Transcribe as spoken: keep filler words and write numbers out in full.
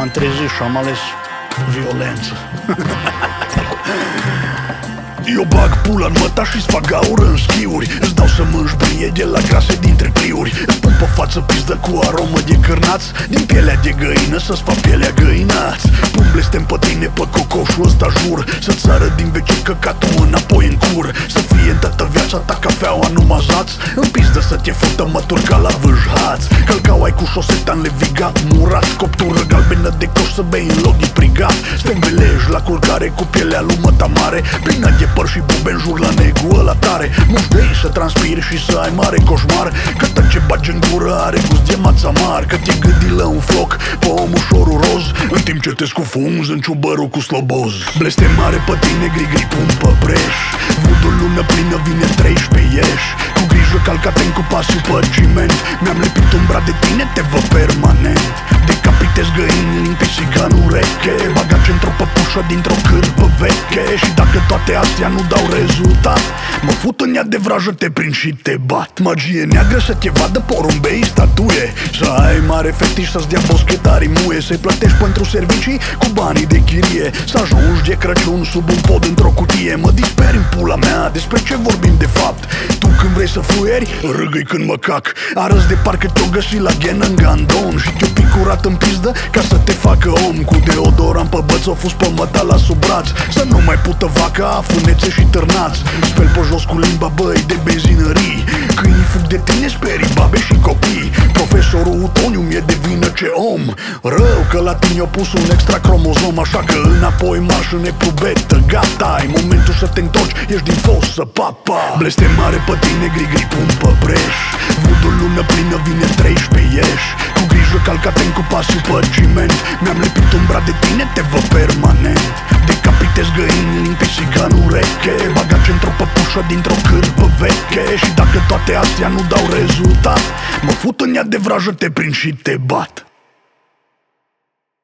m-am trezit și am ales violență. Eu bag pula în măta și-ți fac gaură în schiuri. Îți dau să mânci brie de la grase dintre cliuri. Îți pun pe față pizdă cu aromă de cârnaț, din pielea de găină să-ți fac pielea găinaț. Pun blestem pe tine pe cocoșul ăsta, jur, să-ți sară din veci căcatul înapoi în cur. Să fie toată viața ta cafeaua numai zaț, în pizdă să te fută mături ca la vâjhaț. Călcau ai cu șoseta înlevigat, murat, coptură galbenă de coș să bei în loc de prigat. Stembelești la culcare cu pielea lui măta mare, plină de păr și bube în jur la negru ăla tare. Muștei să transpiri și să ai mare coșmar, că tot ce bagi în gură are gust de mața mare. Că te gâdilă un floc pe omușorul roz, în timp ce te scufunzi în ciubărul cu sloboz. Blestem mare pe tine, gri-gri pun pe preș, vudul lună plină vine treisprezece ieși. Cu grijă calcate-n cu pasul pe ciment, mi-am lepit umbra de tine, te văd permanent. Decapitez găini, limpi și ca în ureche, bagaci într-o păpușă dintr-o cârpă veche. Și dacă toate astea nu dau rezultat, mă fut în ea de vrajă, te prind și te bat. Magie neagră să te vadă porumbei statuie, să ai mare fetiș să-ți dea boschetarii muie, să-i plătești pentru servicii cu banii de chirie, să ajungi de Crăciun sub un pod într-o cutie. Mă disperi în pula mea, despre ce vorbim de fapt? Tu când vrei să fluieri, râgă-i când mă cac. Arăți de parcă te-o găsi la ghenă în gandon și te-o picurat în pizdă ca să te facă om. Cu deodorant pe băț, o fus pe măta la sub braț, să nu mai pută vaca, funețe și târnați. Speli pe jos cu limba, băi, de benzinării, câinii fug de tine, sperii babe și copii. Profesorul Utoniu mi-e de vină, ce om rău, că la tine i-a pus un extra cromozom. Așa că înapoi marș în eprubetă, gata, ai momentul să te întorci, ești din fost să papa. Blestem mare pe tine, gri-gri pun pe preș, vudul lună plină vine treisprezece ieși. Cu grijă calcate-n cu pasul pe ciment, mi-am lepit umbra de tine, te văd permanent. Decapitezi găini, limpi și ca în ureche, bagaci într-o păpușă dintr-o cârpă veche. Și dacă toate astea nu dau rezultat, mă fut în ea de vrajă, te prind și te bat.